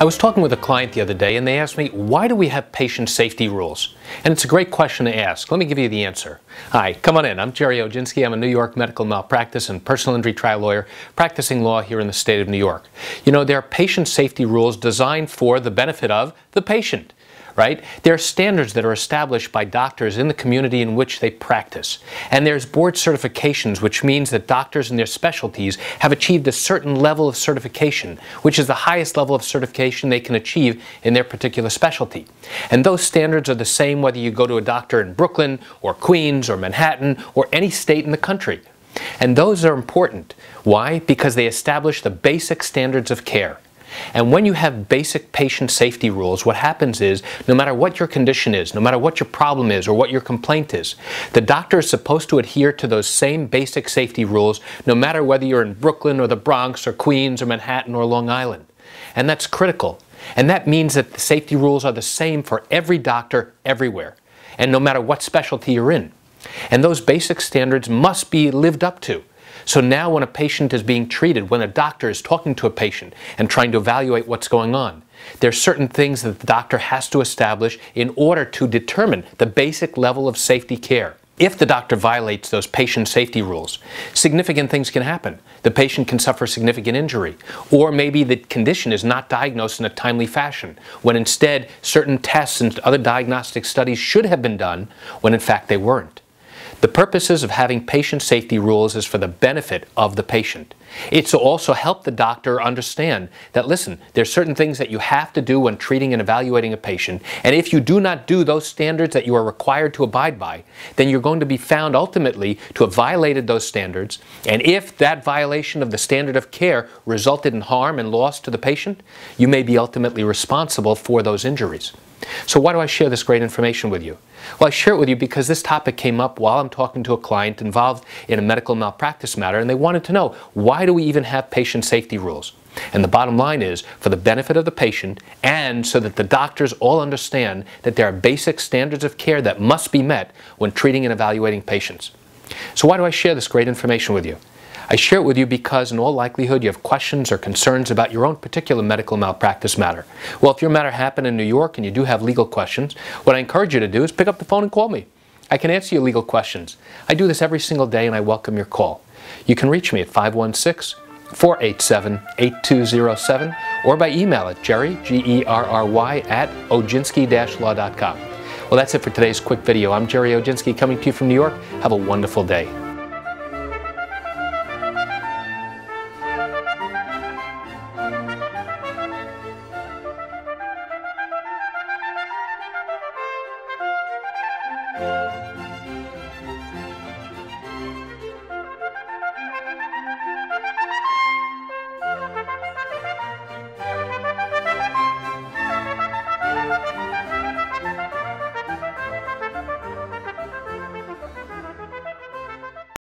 I was talking with a client the other day and they asked me, why do we have patient safety rules? And it's a great question to ask. Let me give you the answer. Hi, come on in. I'm Gerry Oginski. I'm a New York medical malpractice and personal injury trial lawyer practicing law here in the state of New York. You know, there are patient safety rules designed for the benefit of the patient. Right? There are standards that are established by doctors in the community in which they practice. And there's board certifications, which means that doctors in their specialties have achieved a certain level of certification, which is the highest level of certification they can achieve in their particular specialty. And those standards are the same whether you go to a doctor in Brooklyn or Queens or Manhattan or any state in the country. And those are important. Why? Because they establish the basic standards of care. And when you have basic patient safety rules, what happens is, no matter what your condition is, no matter what your problem is or what your complaint is, the doctor is supposed to adhere to those same basic safety rules, no matter whether you're in Brooklyn or the Bronx or Queens or Manhattan or Long Island. And that's critical. And that means that the safety rules are the same for every doctor everywhere, and no matter what specialty you're in. And those basic standards must be lived up to. So now when a patient is being treated, when a doctor is talking to a patient and trying to evaluate what's going on, there are certain things that the doctor has to establish in order to determine the basic level of safety care. If the doctor violates those patient safety rules, significant things can happen. The patient can suffer significant injury, or maybe the condition is not diagnosed in a timely fashion, when instead certain tests and other diagnostic studies should have been done, when in fact they weren't. The purposes of having patient safety rules is for the benefit of the patient. It's to also help the doctor understand that, listen, there are certain things that you have to do when treating and evaluating a patient, and if you do not do those standards that you are required to abide by, then you're going to be found ultimately to have violated those standards, and if that violation of the standard of care resulted in harm and loss to the patient, you may be ultimately responsible for those injuries. So why do I share this great information with you? Well, I share it with you because this topic came up while I'm talking to a client involved in a medical malpractice matter, and they wanted to know, why do we even have patient safety rules? And the bottom line is, for the benefit of the patient and so that the doctors all understand that there are basic standards of care that must be met when treating and evaluating patients. So why do I share this great information with you? I share it with you because in all likelihood you have questions or concerns about your own particular medical malpractice matter. Well, if your matter happened in New York and you do have legal questions, what I encourage you to do is pick up the phone and call me. I can answer your legal questions. I do this every single day and I welcome your call. You can reach me at 516-487-8207 or by email at Gerry, G-E-R-R-Y, at Oginski-Law.com. Well, that's it for today's quick video. I'm Gerry Oginski coming to you from New York. Have a wonderful day.